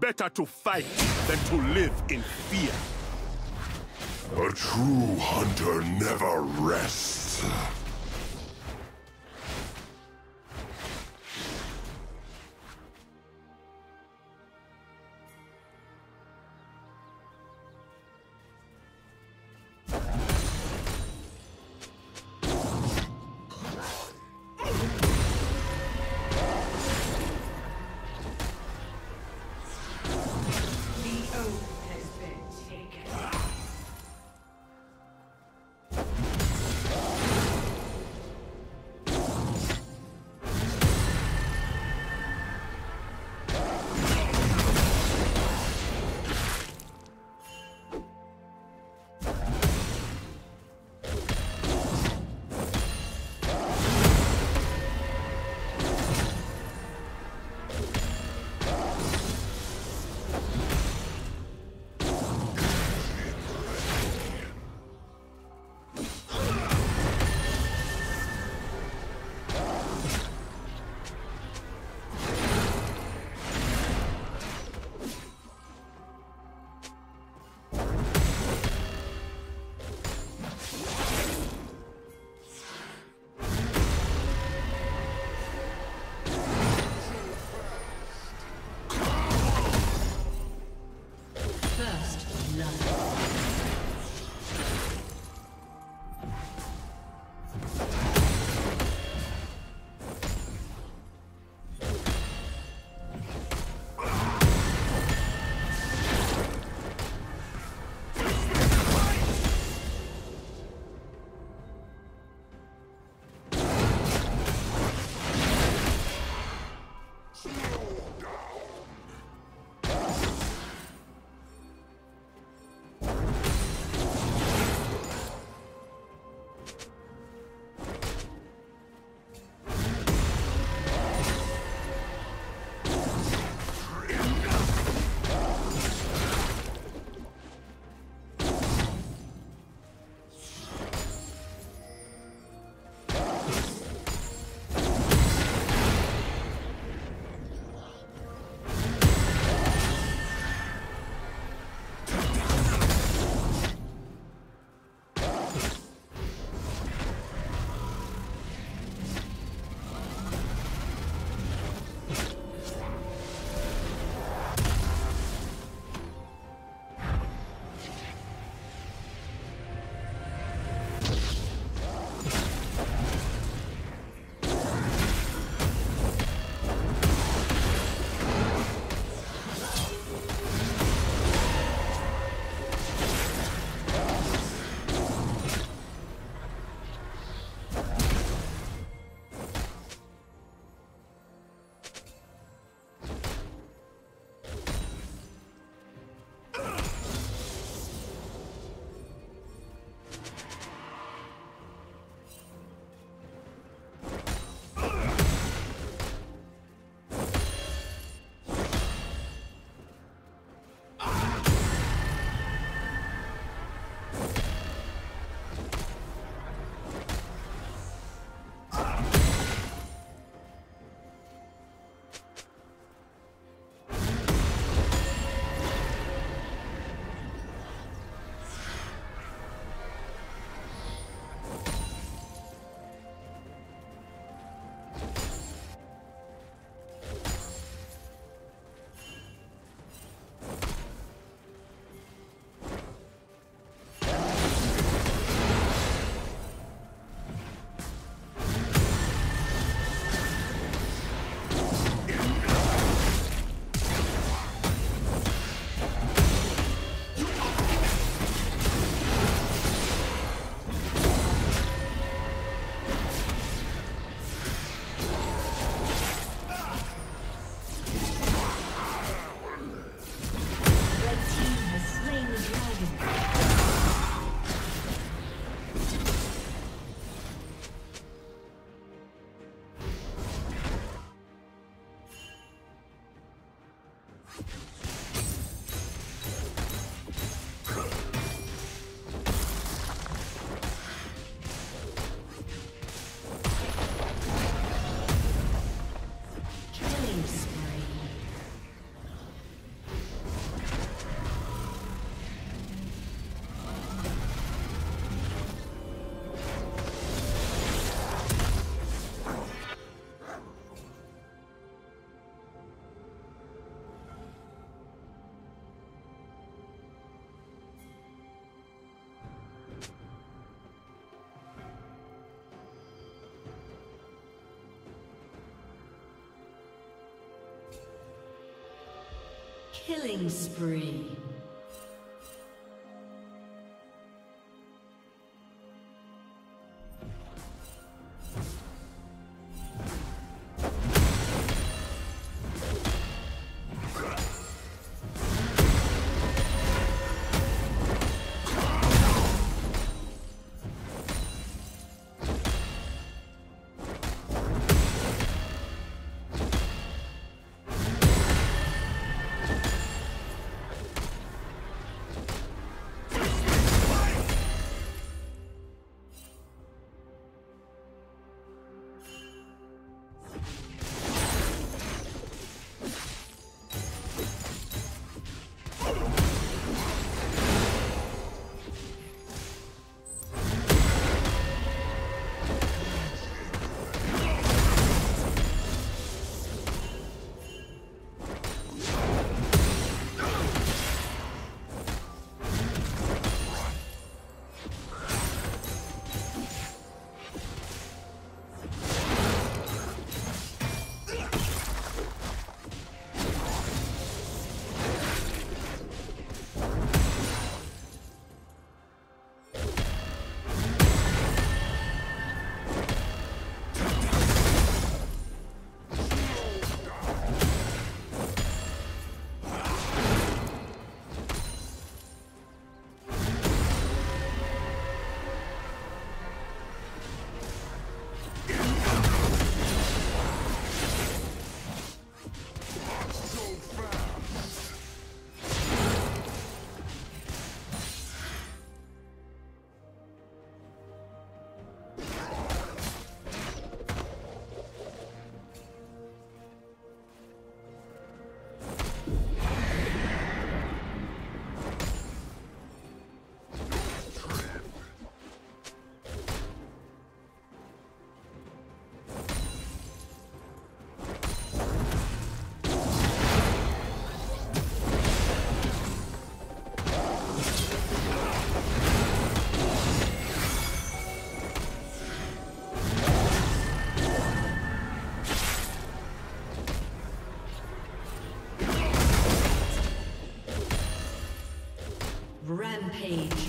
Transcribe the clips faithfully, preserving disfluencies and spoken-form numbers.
better to fight than to live in fear. A true hunter never rests. Killing spree. Page.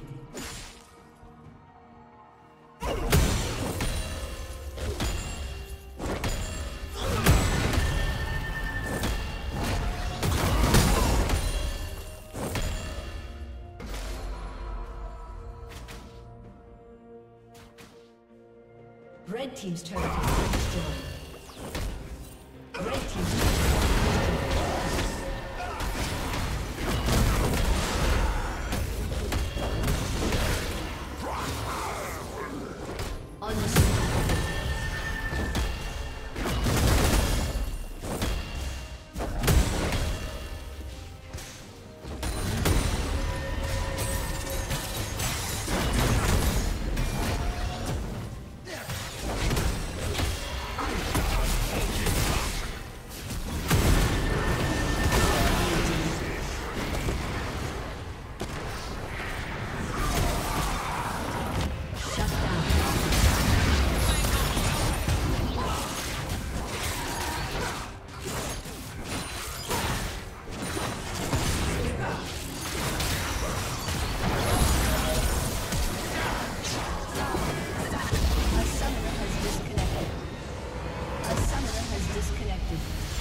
Red team's turret is destroyed. Red team's turret is destroyed. Disconnected.